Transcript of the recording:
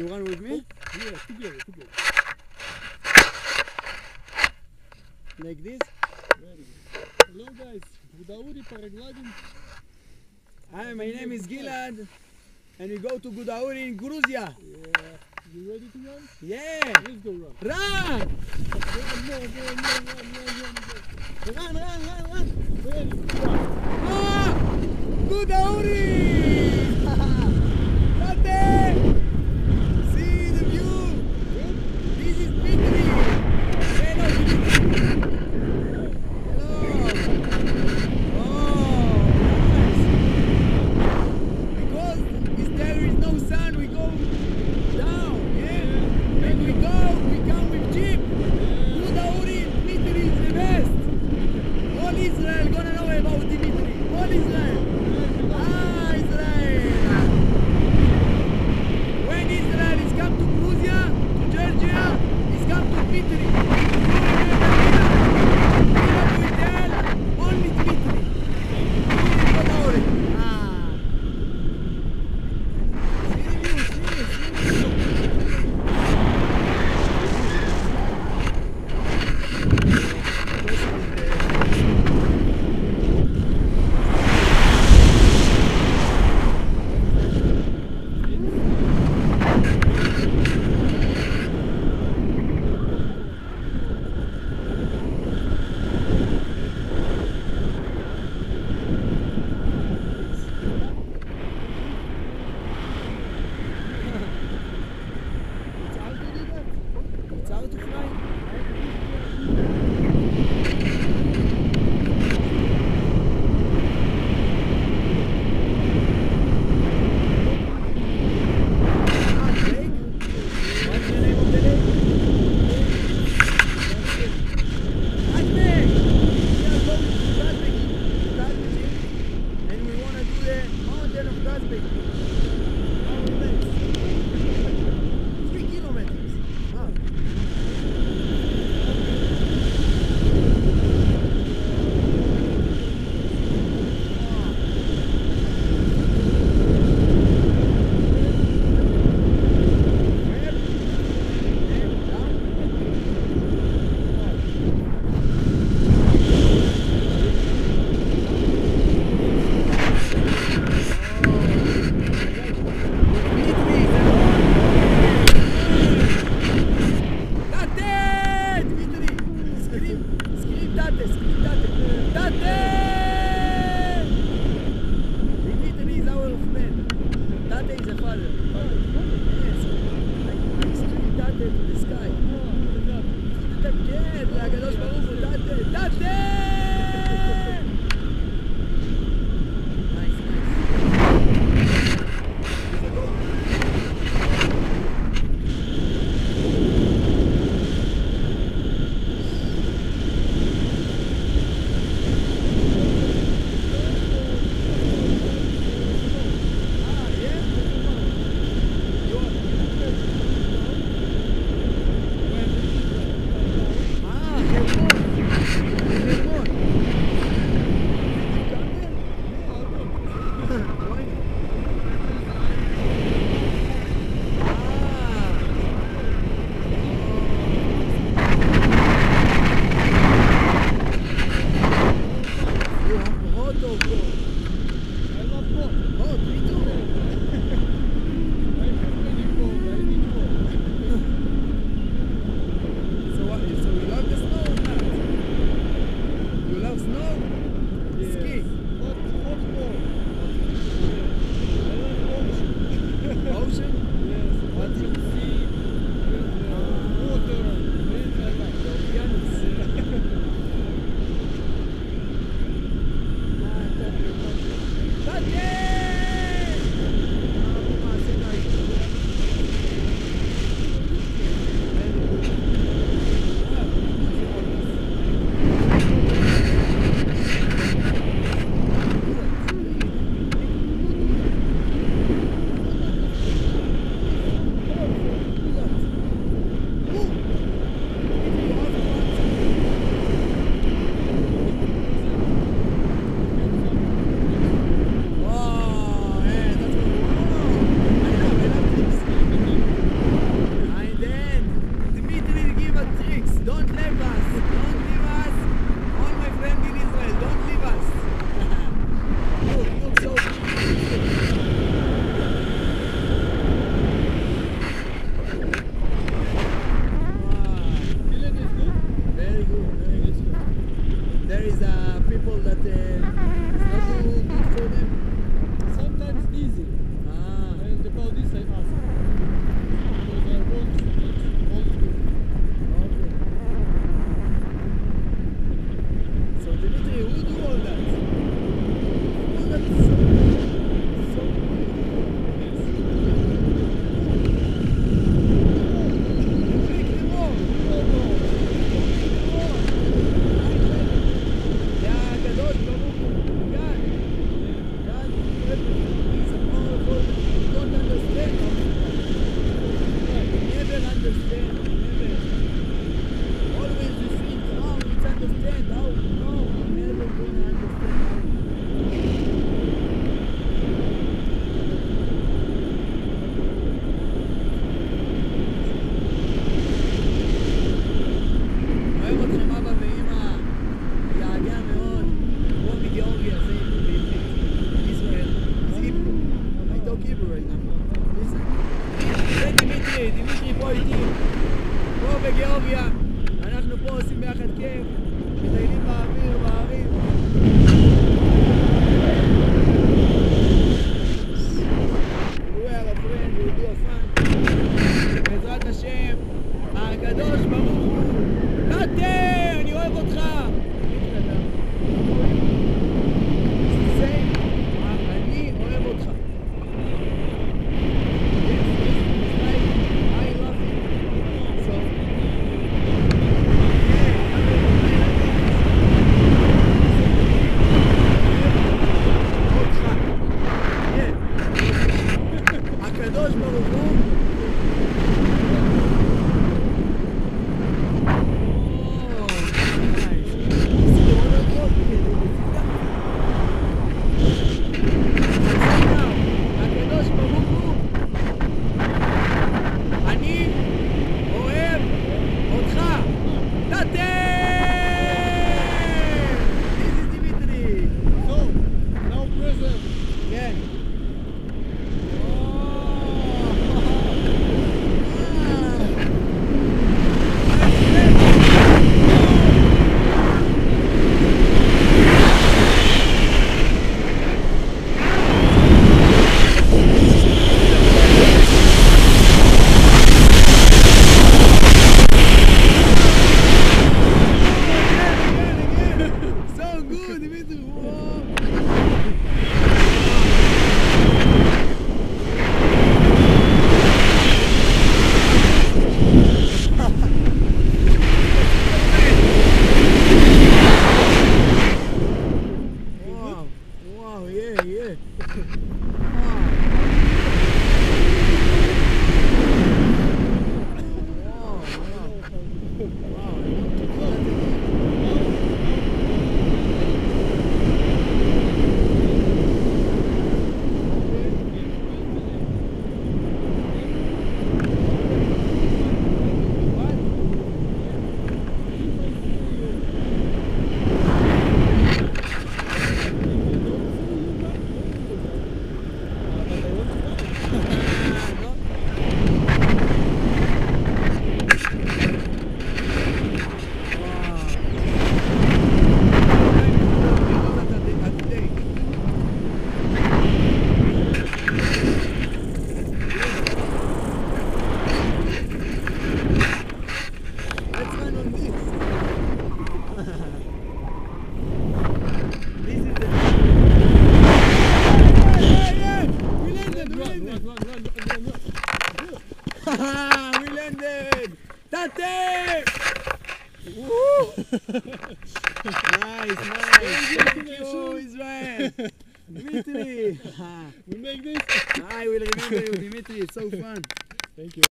You run with me? Yeah, together. Like this? Very good. Hello guys, Gudauri paragliding. Hi, my name is Gilad and we go to Gudauri in Georgia. Yeah. You ready to run? Yeah. Let's go run. Run! Run! Ready? Run! Ah! Gudauri! Israel gonna know about Dimitri. All Israel. Ah, Israel. דימיטרי פה איתי, פה בגיאורגיה, אנחנו פה עושים ביחד כיף, מטיילים באוויר, בערים. We are a friend, we do a fun. בעזרת השם, הקדוש ברוך הוא, נתן, אני אוהב אותך. Dimitri! We make this? I will remember you, Dimitri, it's so fun. Thank you.